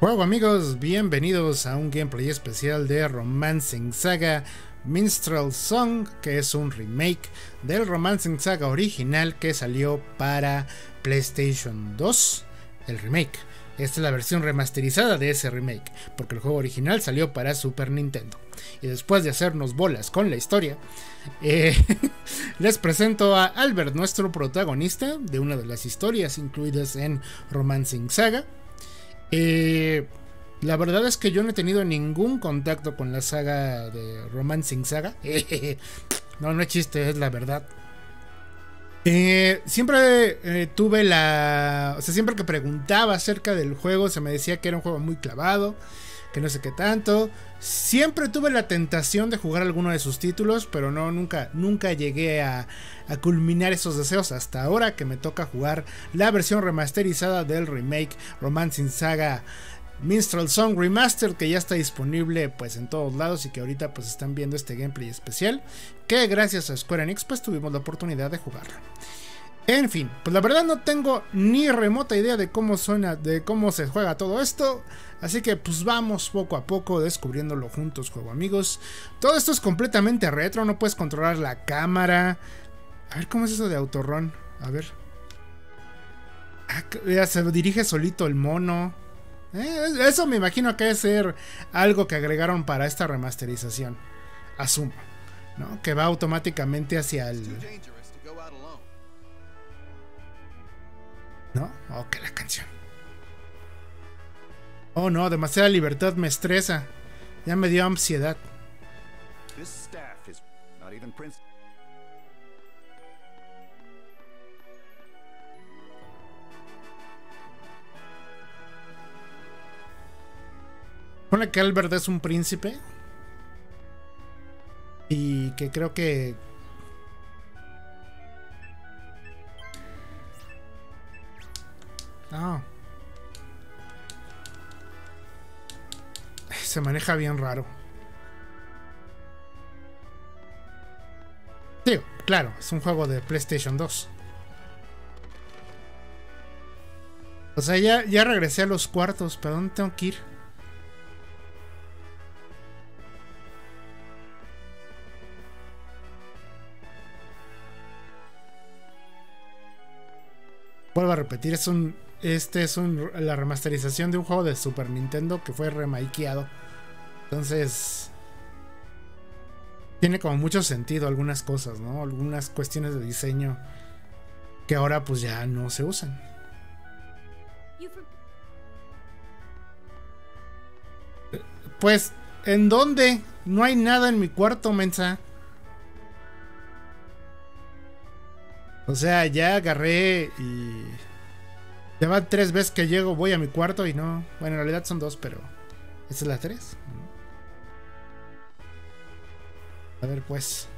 Bueno amigos, bienvenidos a un gameplay especial de Romancing SaGa Minstrel Song, que es un remake del Romancing SaGa original que salió para PlayStation 2, el remake. Esta es la versión remasterizada de ese remake, porque el juego original salió para Super Nintendo. Y después de hacernos bolas con la historia, les presento a Albert, nuestro protagonista de una de las historias incluidas en Romancing SaGa. La verdad es que yo no he tenido ningún contacto con la saga de Romancing SaGa. No es chiste, es la verdad. Siempre tuve la... O sea, siempre que preguntaba acerca del juego, se me decía que era un juego muy clavado, que no sé qué tanto. Siempre tuve la tentación de jugar alguno de sus títulos, pero no, nunca llegué a culminar esos deseos hasta ahora que me toca jugar la versión remasterizada del remake Romancing SaGa Minstrel Song Remastered, que ya está disponible pues en todos lados y que ahorita pues están viendo este gameplay especial que gracias a Square Enix pues tuvimos la oportunidad de jugarlo. En fin, pues la verdad no tengo ni remota idea de cómo suena, de cómo se juega todo esto. Así que pues vamos poco a poco descubriéndolo juntos, juego amigos. Todo esto es completamente retro, no puedes controlar la cámara. A ver, ¿cómo es eso de autorrun? A ver. Ah, se dirige solito el mono. Eso me imagino que debe ser algo que agregaron para esta remasterización. Asumo, ¿no? Que va automáticamente hacia el... ¿no? Oh, que la canción. Oh no, demasiada libertad me estresa. Ya me dio ansiedad. Pone que Albert es un príncipe. Y que creo que... no. Se maneja bien raro. Digo, claro, es un juego de PlayStation 2. O sea, ya regresé a los cuartos. ¿Para dónde tengo que ir? Vuelvo a repetir, es un... este es la remasterización de un juego de Super Nintendo que fue remakeado. Entonces tiene como mucho sentido algunas cosas, ¿no? Algunas cuestiones de diseño que ahora pues ya no se usan. Pues, ¿en dónde? No hay nada en mi cuarto, mensa. O sea, ya agarré y... ya van 3 veces que llego, voy a mi cuarto y no... bueno, en realidad son 2, pero... ¿esta es la 3? A ver, pues...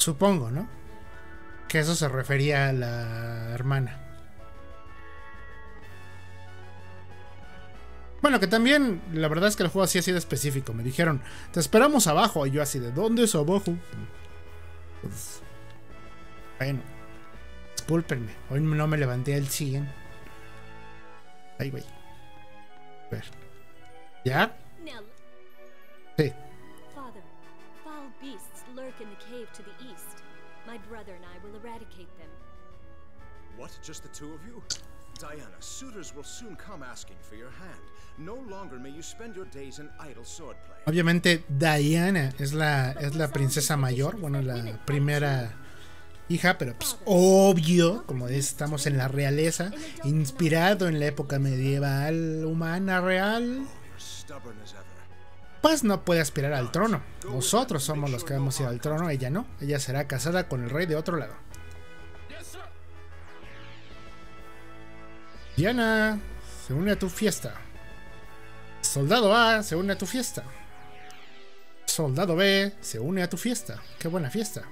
supongo, ¿no? Que eso se refería a la hermana. Bueno, que también, la verdad es que el juego así ha sido específico. Me dijeron, te esperamos abajo. Y yo así, ¿de dónde es abajo? Pues, bueno, discúlpenme. Hoy no me levanté al 100. Ahí, güey. A ver. ¿Ya? Sí. In the cave to the east. My brother and I will eradicate them. What? Just the two of you? Diana, suitors will soon come asking for your hand. No longer may you spend your days in idle swordplay. Obviamente Diana es la princesa mayor, bueno, la primera hija, pero pues, obvio, como estamos en la realeza, inspirado en la época medieval humana real. Paz no puede aspirar al trono. Nosotros somos los que vamos a ir al trono, ella no. Ella será casada con el rey de otro lado. Diana, se une a tu fiesta. Soldado A se une a tu fiesta. Soldado B se une a tu fiesta. ¡Qué buena fiesta!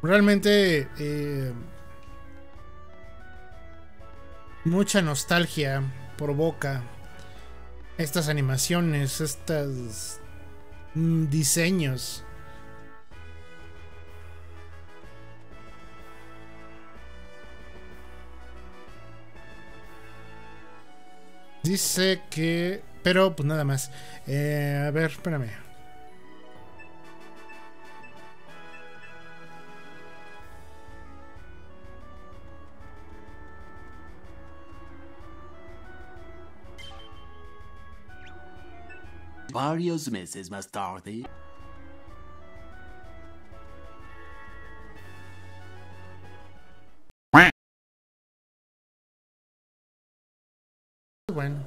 Realmente mucha nostalgia provoca estas animaciones, estos diseños. Dice que... pero pues nada más. A ver, espérame. Varios meses más tarde. Bueno.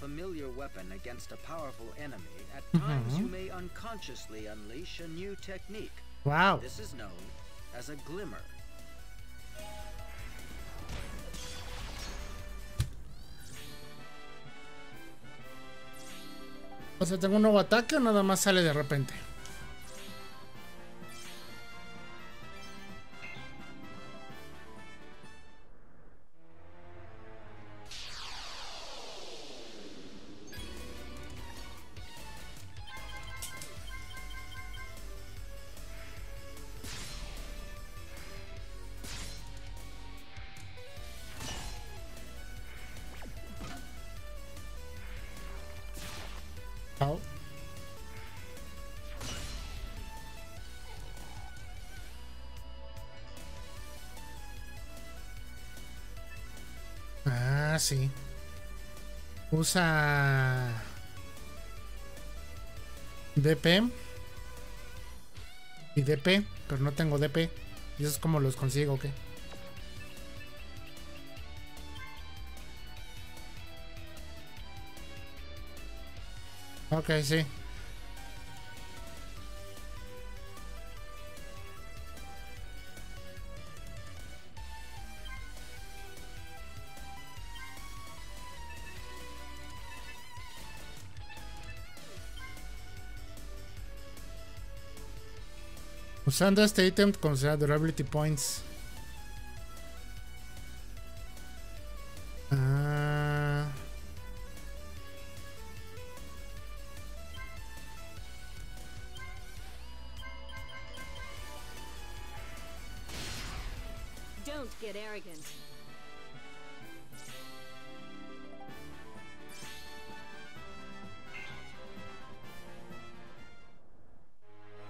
Familiar weapon against a powerful enemy, at times you may unconsciously unleash a new technique. Wow. This is known as a glimmer. O sea, ¿tengo un nuevo ataque o nada más sale de repente? Ah, sí. Usa DP y DP, pero no tengo DP. ¿Y eso es como los consigo o qué? Ok, sí. Usando este ítem considera durability points.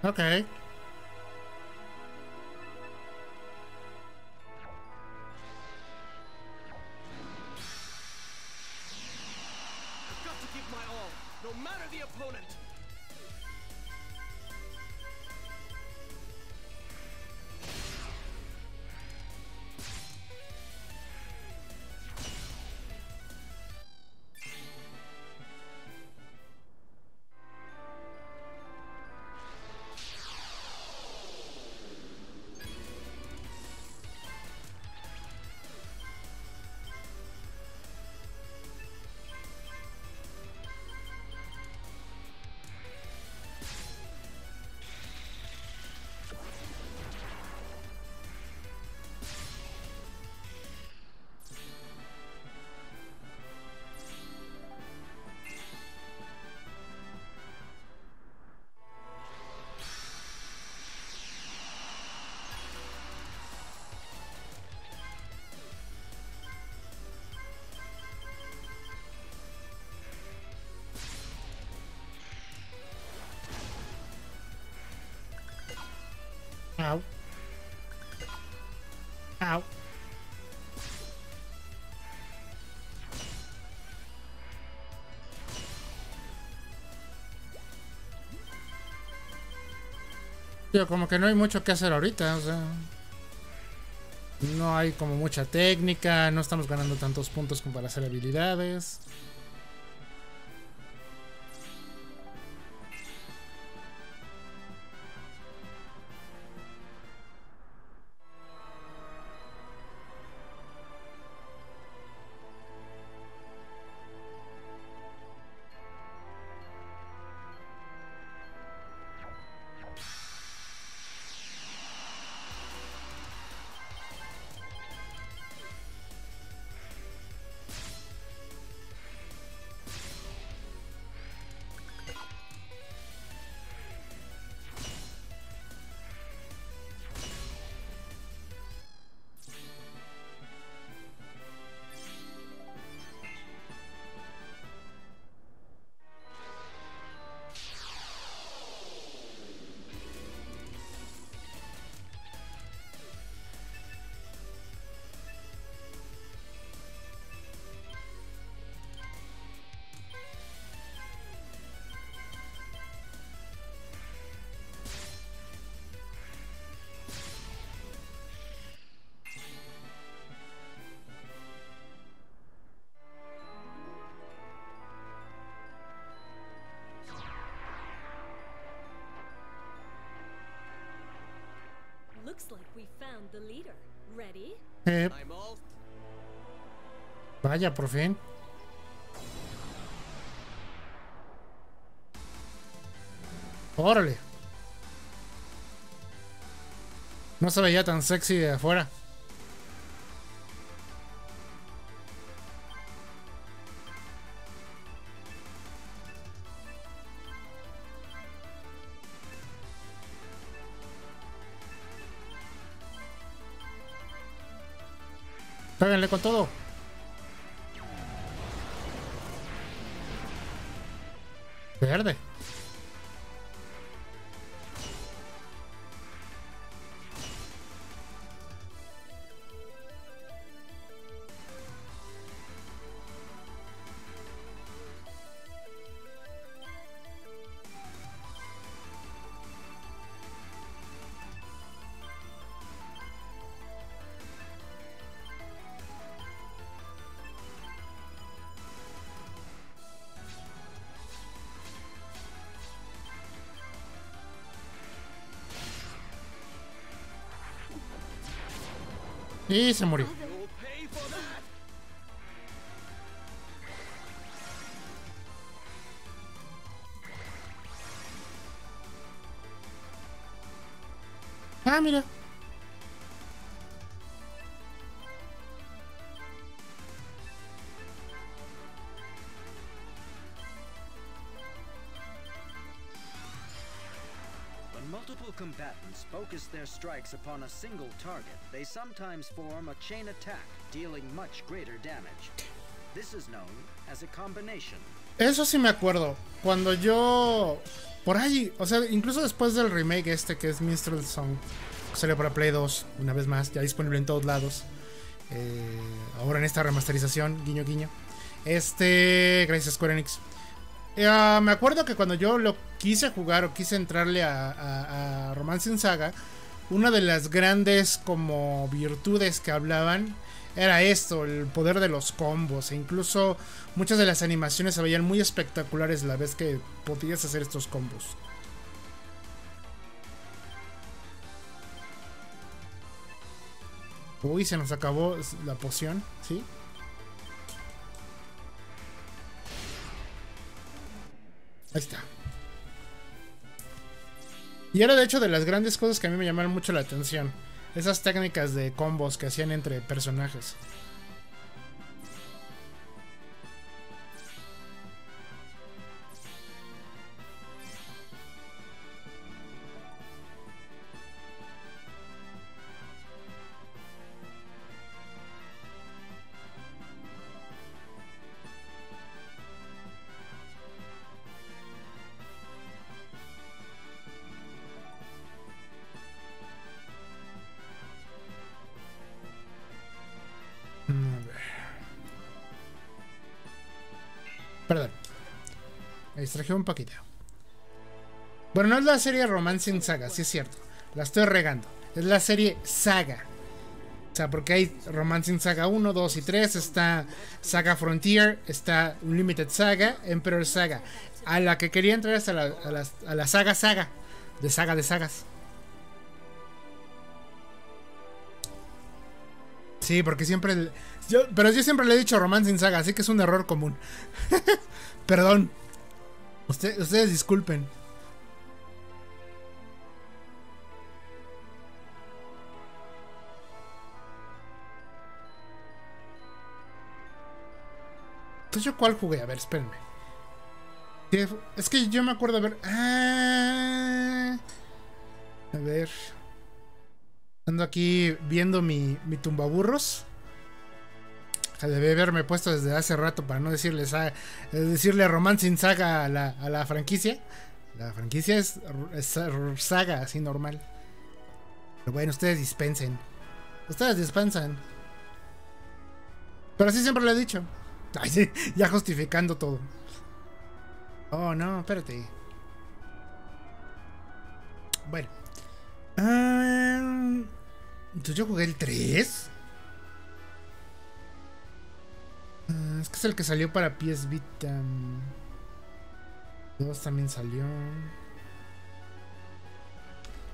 Okay. Ow. Ow. Tío, como que no hay mucho que hacer ahorita, o sea... No hay como mucha técnica, no estamos ganando tantos puntos como para hacer habilidades. Vaya, por fin. Órale. No se veía tan sexy de afuera. Páganle con todo. Verde. Y se murió. Ah, mira. Combatants focus their strikes upon a single target, they sometimes form a chain attack, dealing much greater damage. This is known as a combination. Eso sí me acuerdo. Cuando yo... Por ahí, o sea, incluso después del remake este que es Minstrel Song, que salió para Play 2, una vez más, ya disponible en todos lados. Ahora en esta remasterización, guiño guiño. Gracias Square Enix. Me acuerdo que cuando yo lo quise jugar o quise entrarle a Romancing SaGa, una de las grandes como virtudes que hablaban era esto, el poder de los combos, e incluso muchas de las animaciones se veían muy espectaculares la vez que podías hacer estos combos. Uy, se nos acabó la poción, ¿sí? Ahí está. Y era de hecho de las grandes cosas que a mí me llamaron mucho la atención. Esas técnicas de combos que hacían entre personajes. Perdón. Me distraje un poquito. Bueno, no es la serie Romancing SaGa, sí es cierto. La estoy regando. Es la serie Saga. O sea, porque hay Romancing SaGa 1, 2 y 3. Está Saga Frontier. Está Unlimited Saga. Emperor Saga. A la que quería entrar es a la Saga Saga. De Saga de Sagas. Sí, porque siempre... Pero yo siempre le he dicho Romancing SaGa, así que es un error común. Perdón. Ustedes disculpen. Entonces, ¿yo cuál jugué? A ver, espérenme. Es que yo me acuerdo haber... A ver... Ando aquí viendo mi tumbaburros. Debe haberme puesto desde hace rato para no decirle Romancing SaGa a la franquicia. La franquicia es Saga, así normal. Pero bueno, ustedes dispensen. Ustedes dispensan. Pero así siempre lo he dicho. Ay, sí, ya justificando todo. Oh, no, espérate. Bueno. Entonces yo jugué el 3. Es que es el que salió para PS Vita. 2 también salió.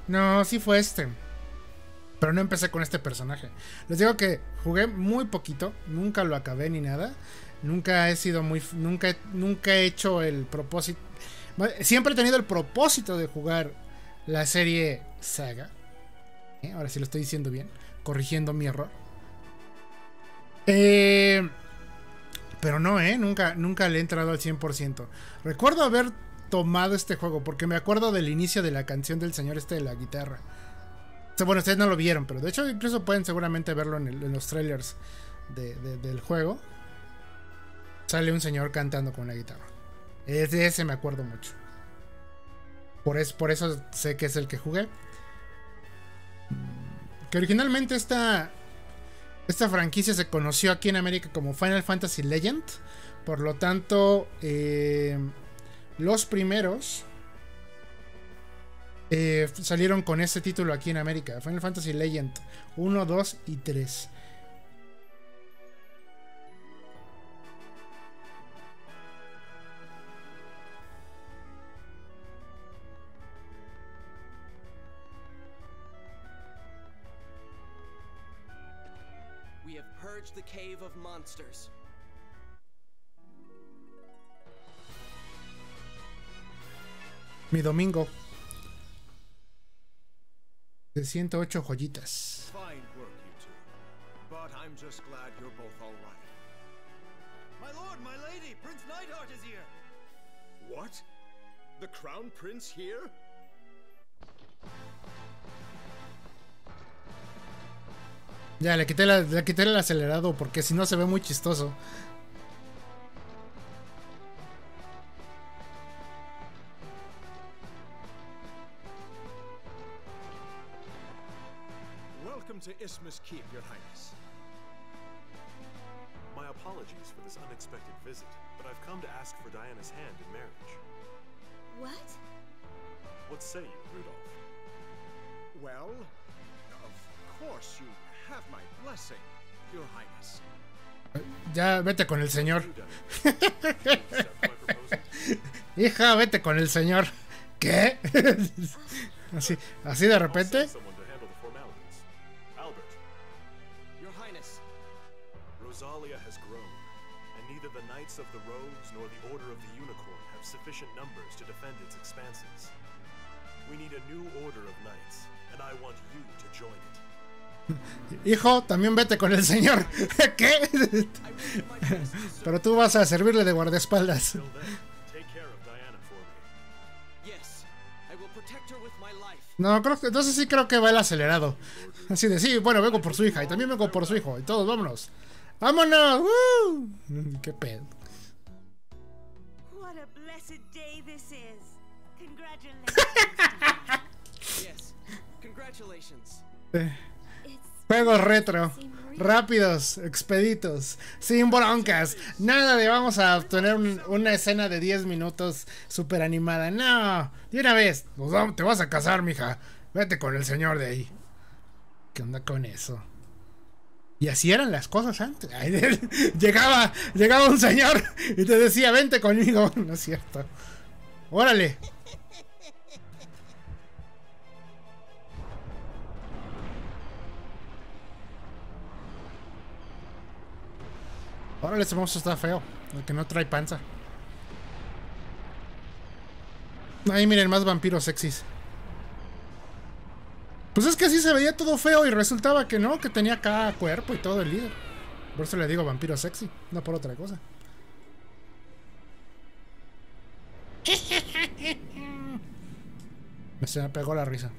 No, sí fue este. Pero no empecé con este personaje. Les digo que jugué muy poquito. Nunca lo acabé ni nada. Nunca he sido muy... Nunca he hecho el propósito... Siempre he tenido el propósito de jugar la serie Saga. Ahora sí lo estoy diciendo bien. Corrigiendo mi error. Pero no, nunca le he entrado al 100%. Recuerdo haber tomado este juego, porque me acuerdo del inicio de la canción del señor este de la guitarra. Bueno, ustedes no lo vieron, pero de hecho incluso pueden seguramente verlo en los trailers del juego. Sale un señor cantando con la guitarra. De ese me acuerdo mucho. Por eso sé que es el que jugué. Que originalmente esta franquicia se conoció aquí en América como Final Fantasy Legend. Por lo tanto, los primeros salieron con este título aquí en América. Final Fantasy Legend 1, 2 y 3. The cave of monsters. Mi domingo de 108 joyitas. Fine work, you two. But I'm just glad you're both all right. My lord, my lady, Prince Neidhart is here. What? The crown prince here? Ya, le quité el acelerado porque si no se ve muy chistoso. Welcome to Isthmus Keep, Your Highness. My apologies for this unexpected visit, but I've come to ask for Diana's hand in marriage. What? What say you, Rudolph? Well, of course you have my blessing, Your Highness. Ya, vete con el señor. Hija, vete con el señor. ¿Qué? así de repente. Albert. Your Highness. Rosalia has grown, and neither the Knights of the Rose nor the Order of the Unicorn have sufficient numbers to defend its expanses. We need a new order of knights, and I want you to join it. Hijo, también vete con el señor. ¿Qué? Pero tú vas a servirle de guardaespaldas. No, creo que entonces sí creo que va el acelerado. Así de sí, bueno, vengo por su hija y también vengo por su hijo y todos vámonos. ¡Vámonos! ¡Qué pedo! Congratulations. Juegos retro. rápidos, expeditos, sin broncas. Nada de vamos a obtener una escena de 10 minutos súper animada. No, de una vez, te vas a casar, mija. Vete con el señor de ahí. ¿Qué onda con eso? Y así eran las cosas antes. Llegaba un señor y te decía, vente conmigo. No es cierto. Órale. Órale, ese monstruo está feo. El que no trae panza. Ahí miren, más vampiros sexys. Pues es que así se veía todo feo y resultaba que no, que tenía cada cuerpo y todo el líder. Por eso le digo vampiro sexy, no por otra cosa. Se me pegó la risa.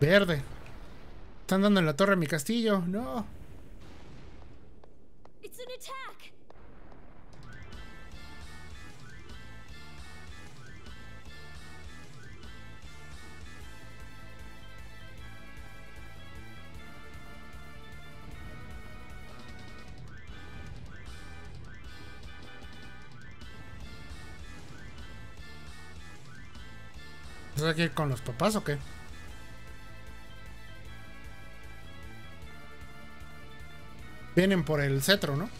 Verde. Están dando en la torre en mi castillo. No. ¿Vas a ir con los papás o qué? Vienen por el cetro, ¿no? An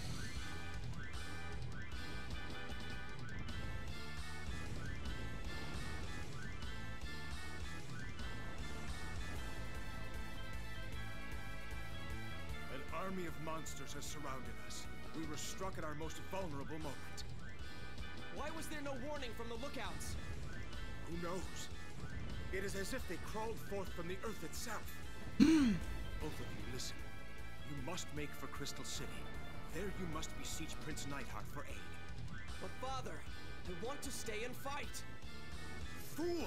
army of monsters has surrounded us. We were struck at our most vulnerable moment. Why was there no warning from the lookouts? Who knows? It is as if they crawled forth from the earth itself. Both of you, listen. You must make for Crystal City. There you must beseech Prince Neidhart for aid. But father, I want to stay and fight. Fool!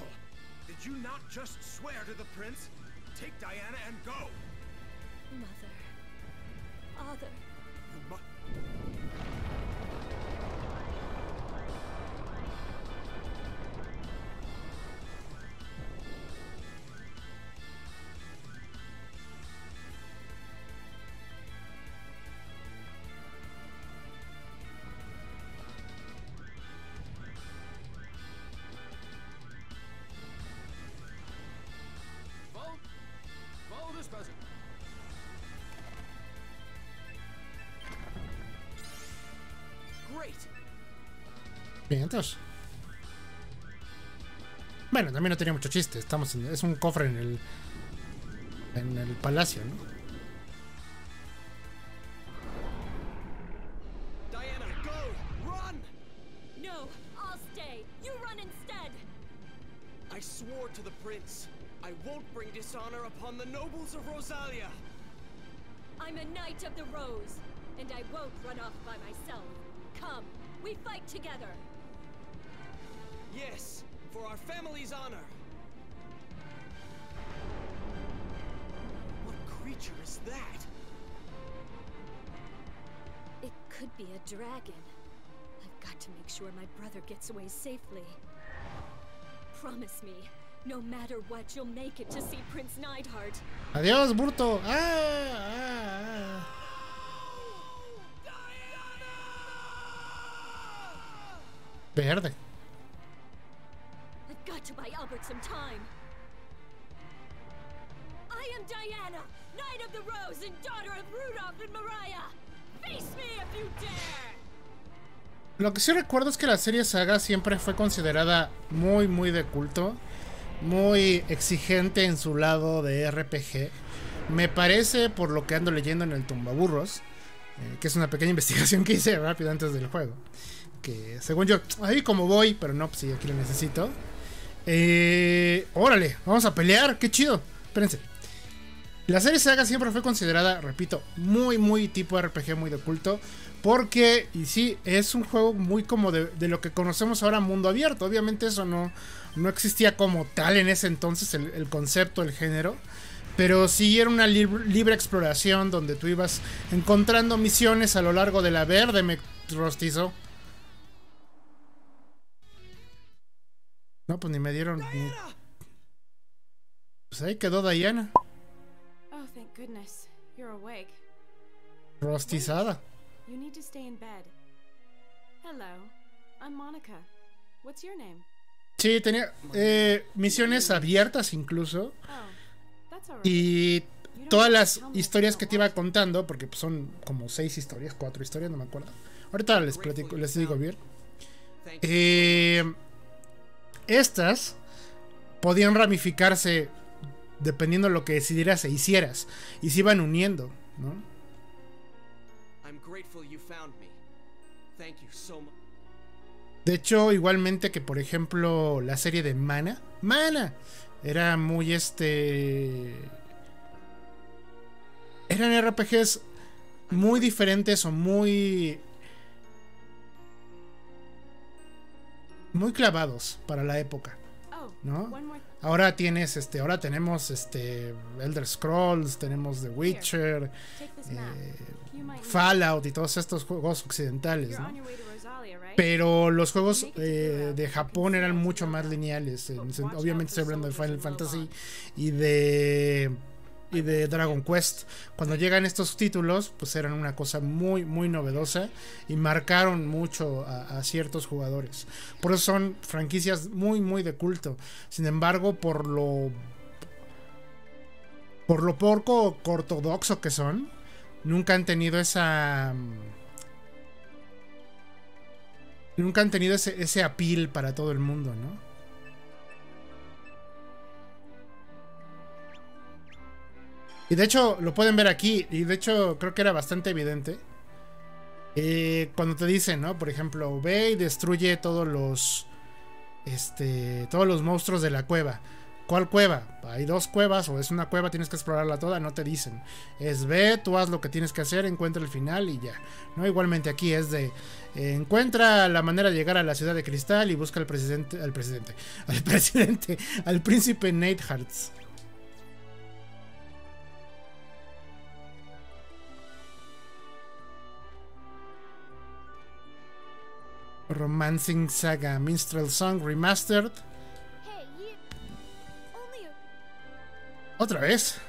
Did you not just swear to the prince? Take Diana and go! Mother. Father. You must... Vientos. Bueno, también no tenía mucho chiste. Estamos en, es un cofre en el palacio, ¿no? I'm a knight of the Rose, and I won't run off by myself. Come, we fight together. Yes, for our family's honor. What creature is that? It could be a dragon. I've got to make sure my brother gets away safely. Promise me. No matter what, you'll make it to see Prince Neidhart. Adiós, Burto. Verde. I've got to buy Albert some time. I am Diana, Knight of the Rose and daughter of Rudolph and Mariah. Face me if you dare. Lo que sí recuerdo es que la serie Saga siempre fue considerada muy de culto. Muy exigente en su lado de RPG. Me parece, por lo que ando leyendo en el Tumbaburros, que es una pequeña investigación que hice rápido antes del juego, que según yo, ahí como voy, pero no, pues sí, aquí lo necesito. Órale, vamos a pelear, qué chido. Espérense. La serie Saga siempre fue considerada, repito, muy tipo RPG, muy de culto. Porque, y sí, es un juego muy como de lo que conocemos ahora mundo abierto. Obviamente eso no existía como tal en ese entonces, el concepto, el género. Pero sí era una libre exploración donde tú ibas encontrando misiones a lo largo de la verde. Me rostizo. No, pues ni me dieron... Ni... Pues ahí quedó Diana. Oh, thank goodness. You're awake. Rostizada. You need to stay in bed. Hello. I'm Monica. What's your name? Sí, tenía misiones abiertas incluso. Y todas las historias que te iba contando, porque son como 4 historias, no me acuerdo. Ahorita les platico, les digo bien. Estas podían ramificarse dependiendo de lo que decidieras e hicieras, y se iban uniendo, ¿no? De hecho, igualmente que por ejemplo la serie de Mana. Mana era muy eran RPGs muy diferentes o muy clavados para la época, ¿no? Ahora tienes ahora tenemos Elder Scrolls, tenemos The Witcher, Fallout y todos estos juegos occidentales, ¿no? Pero los juegos de Japón eran mucho más lineales. Obviamente estoy hablando de Final Fantasy y de Dragon Quest. Cuando llegan estos títulos, pues eran una cosa muy muy novedosa y marcaron mucho a ciertos jugadores. Por eso son franquicias muy muy de culto. Sin embargo, por lo poco ortodoxo que son, nunca han tenido ese appeal para todo el mundo, ¿no? Y de hecho, lo pueden ver aquí. Y de hecho, creo que era bastante evidente. Cuando te dicen, ¿no? Por ejemplo, ve y destruye todos los... todos los monstruos de la cueva. ¿Cuál cueva? Hay 2 cuevas, o es una cueva, tienes que explorarla toda. No te dicen. Es ve, tú haz lo que tienes que hacer, encuentra el final y ya, ¿no? Igualmente aquí es de... encuentra la manera de llegar a la ciudad de cristal y busca al presidente... Al príncipe Neidhart. Romancing SaGa Minstrel Song Remastered. Otra vez.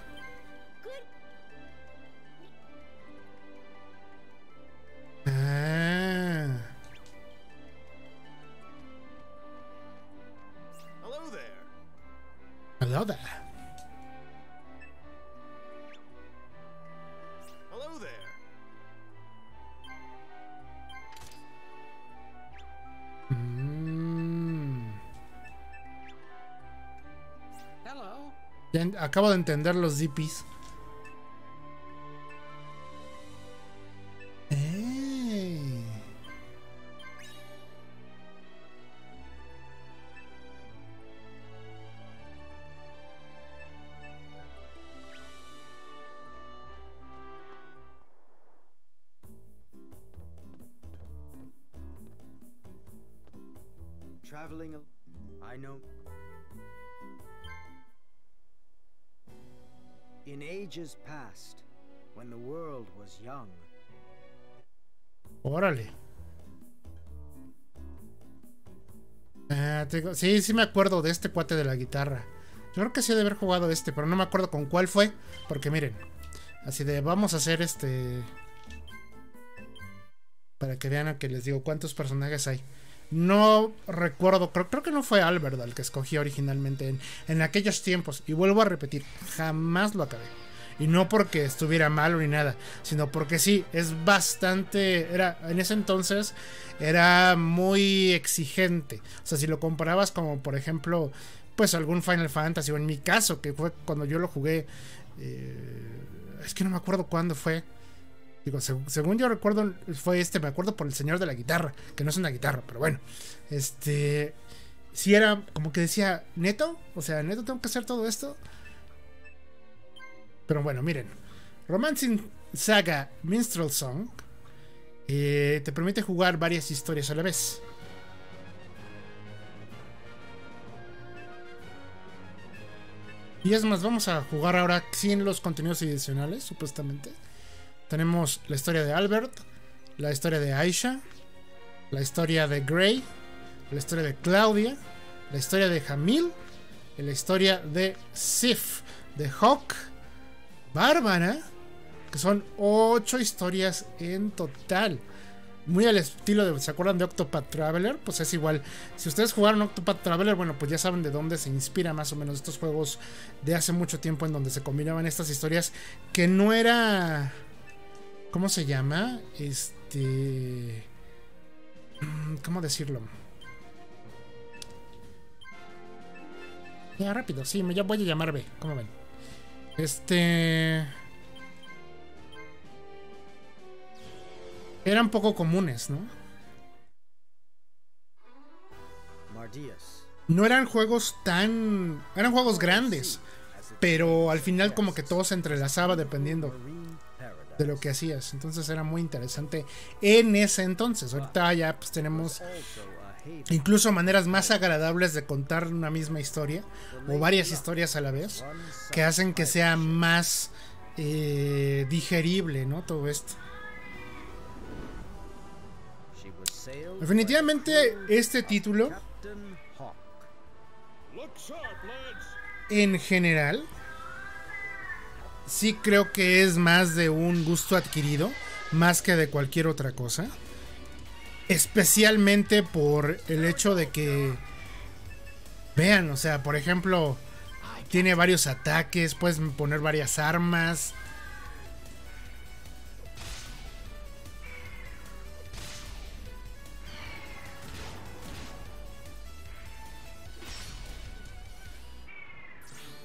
Acabo de entender los DPs. Traveling, I know. In ages past, when the world was young. Órale. Sí, sí me acuerdo de este cuate de la guitarra. Yo creo que sí de haber jugado pero no me acuerdo con cuál fue. Porque miren, así de vamos a hacer para que vean que les digo cuántos personajes hay. No recuerdo, creo que no fue Albert el que escogí originalmente en aquellos tiempos. Y vuelvo a repetir, jamás lo acabé. Y no porque estuviera malo ni nada, sino porque sí, es bastante... en ese entonces era muy exigente. O sea, si lo comparabas como por ejemplo, pues algún Final Fantasy, o en mi caso, que fue cuando yo lo jugué, es que no me acuerdo cuándo fue. Digo, según yo recuerdo, fue me acuerdo por el señor de la guitarra, que no es una guitarra, pero bueno, si era como que decía, ¿neto? O sea, ¿neto tengo que hacer todo esto? Pero bueno, miren, Romancing SaGa Minstrel Song te permite jugar varias historias a la vez. Y es más, vamos a jugar ahora sin los contenidos adicionales, supuestamente. Tenemos la historia de Albert, la historia de Aisha, la historia de Gray, la historia de Claudia, la historia de Jamil en la historia de Sif, de Hawk, Bárbara, que son 8 historias en total. Muy al estilo de, ¿se acuerdan de Octopath Traveler? Pues es igual. Si ustedes jugaron Octopath Traveler, bueno, pues ya saben de dónde se inspira más o menos estos juegos de hace mucho tiempo, en donde se combinaban estas historias que no era... ¿Cómo se llama? ¿Cómo decirlo? Ya, rápido, sí, ya voy a llamar B, ¿cómo ven? Eran poco comunes, ¿no? No eran juegos tan... Eran juegos grandes, pero al final como que todo se entrelazaba dependiendo de lo que hacías. Entonces era muy interesante en ese entonces. Ahorita ya pues tenemos incluso maneras más agradables de contar una misma historia o varias historias a la vez, que hacen que sea más digerible, ¿no? Todo esto. Definitivamente este título en general sí creo que es más de un gusto adquirido más que de cualquier otra cosa, especialmente por el hecho de que vean, o sea, por ejemplo, tiene varios ataques, puedes poner varias armas.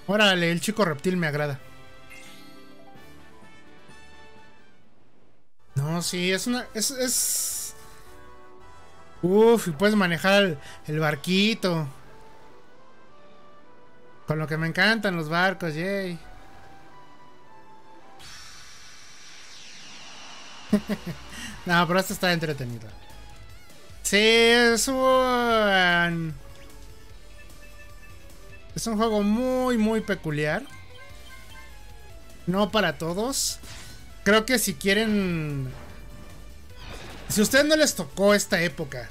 Órale, el chico reptil me agrada. No, sí, es una... Uf, y puedes manejar el barquito. Con lo que me encantan los barcos, yay. No, pero esto está entretenido. Sí, es un juego muy, muy peculiar. No para todos. Creo que si quieren... Si a ustedes no les tocó esta época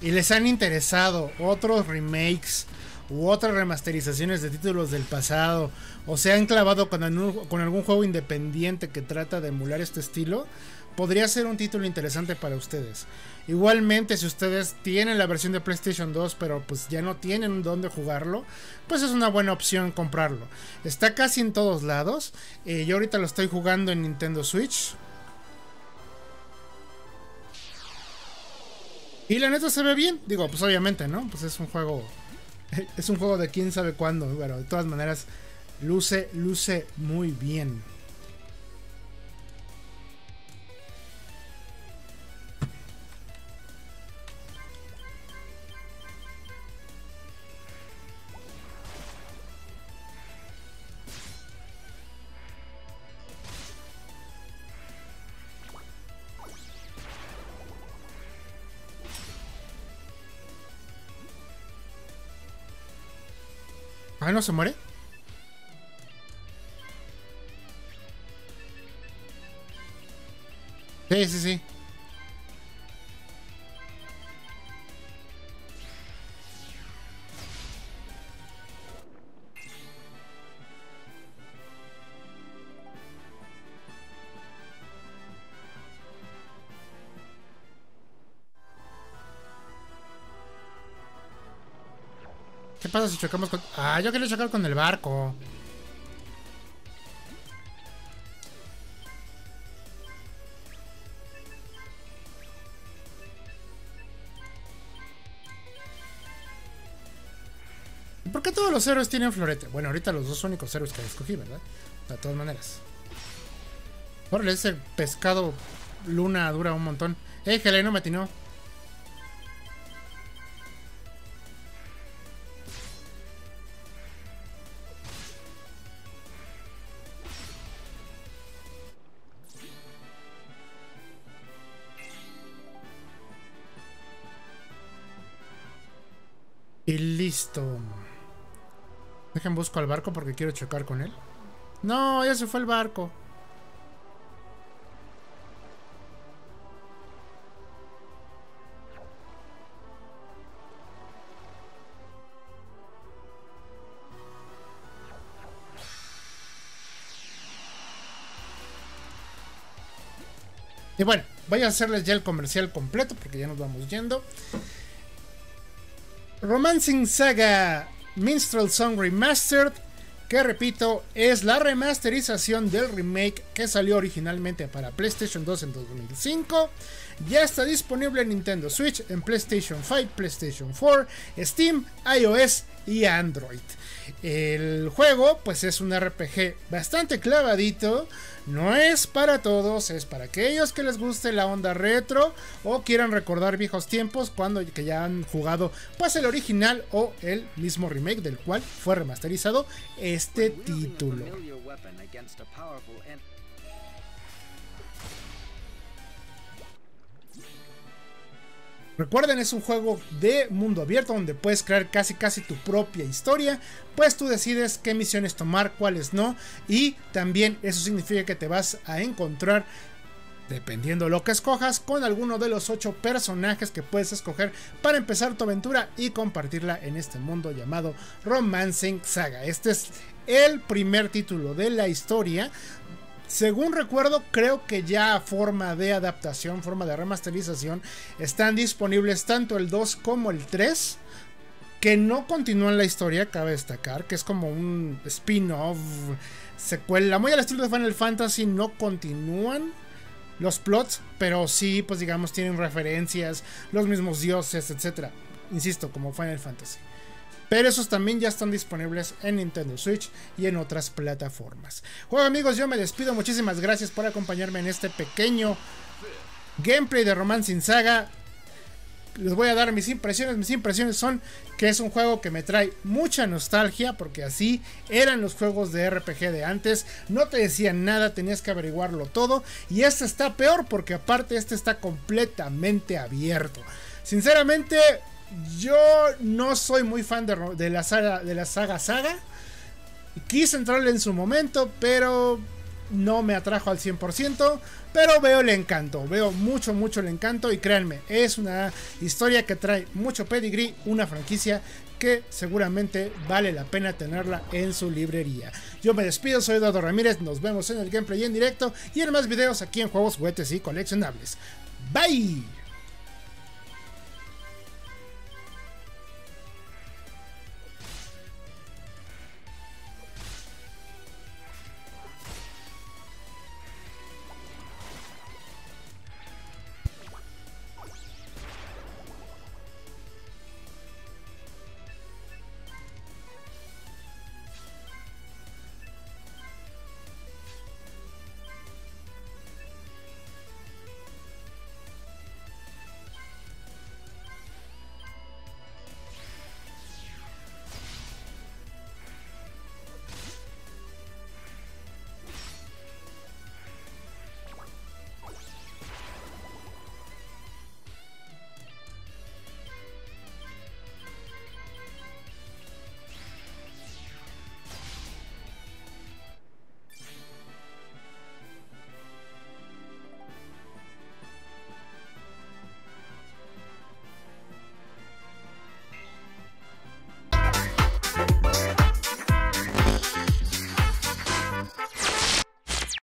y les han interesado otros remakes u otras remasterizaciones de títulos del pasado, o se han clavado con algún juego independiente que trata de emular este estilo, podría ser un título interesante para ustedes. Igualmente, si ustedes tienen la versión de PlayStation 2 pero pues ya no tienen dónde jugarlo, pues es una buena opción comprarlo. Está casi en todos lados. Yo ahorita lo estoy jugando en Nintendo Switch y la neta se ve bien. Digo, pues obviamente, ¿no? Pues es un juego, de quién sabe cuándo, pero de todas maneras luce muy bien. Ah, ¿no se muere? Sí, sí, sí. ¿Qué pasa si chocamos con...? Ah, yo quería chocar con el barco. ¿Por qué todos los héroes tienen florete? Bueno, ahorita los dos únicos héroes que escogí, ¿verdad? De todas maneras. Órale, ese pescado luna dura un montón. Éjale, no me atinó. Y listo. Dejen busco al barco porque quiero chocar con él. No, ya se fue el barco. Y bueno, voy a hacerles ya el comercial completo porque ya nos vamos yendo. Romancing SaGa Minstrel Song Remastered, que repito, es la remasterización del remake que salió originalmente para PlayStation 2 en 2005. Ya está disponible en Nintendo Switch, en PlayStation 5, PlayStation 4, Steam, iOS y Android. El juego pues es un RPG bastante clavadito. No es para todos, es para aquellos que les guste la onda retro o quieran recordar viejos tiempos cuando que ya han jugado pues el original o el mismo remake del cual fue remasterizado este título. Recuerden, es un juego de mundo abierto donde puedes crear casi tu propia historia, pues tú decides qué misiones tomar, cuáles no, y también eso significa que te vas a encontrar, dependiendo lo que escojas, con alguno de los 8 personajes que puedes escoger para empezar tu aventura y compartirla en este mundo llamado Romancing SaGa. Este es el primer título de la historia. Según recuerdo, creo que ya forma de adaptación, forma de remasterización, están disponibles tanto el 2 como el 3, que no continúan la historia, cabe destacar, que es como un spin-off, secuela, muy al estilo de Final Fantasy. No continúan los plots, pero sí, pues digamos, tienen referencias, los mismos dioses, etc. Insisto, como Final Fantasy. Pero esos también ya están disponibles en Nintendo Switch y en otras plataformas. Bueno amigos, yo me despido. Muchísimas gracias por acompañarme en este pequeño gameplay de Romancing SaGa. Les voy a dar mis impresiones. Mis impresiones son que es un juego que me trae mucha nostalgia, porque así eran los juegos de RPG de antes. No te decían nada, tenías que averiguarlo todo. Y este está peor porque aparte este está completamente abierto. Sinceramente, yo no soy muy fan de la saga. Quise entrarle en su momento, pero no me atrajo al 100%. Pero veo el encanto, veo mucho el encanto. Y créanme, es una historia que trae mucho pedigrí, una franquicia que seguramente vale la pena tenerla en su librería. Yo me despido, soy Eduardo Ramírez. Nos vemos en el gameplay en directo y en más videos aquí en Juegos, Juguetes y Coleccionables. Bye.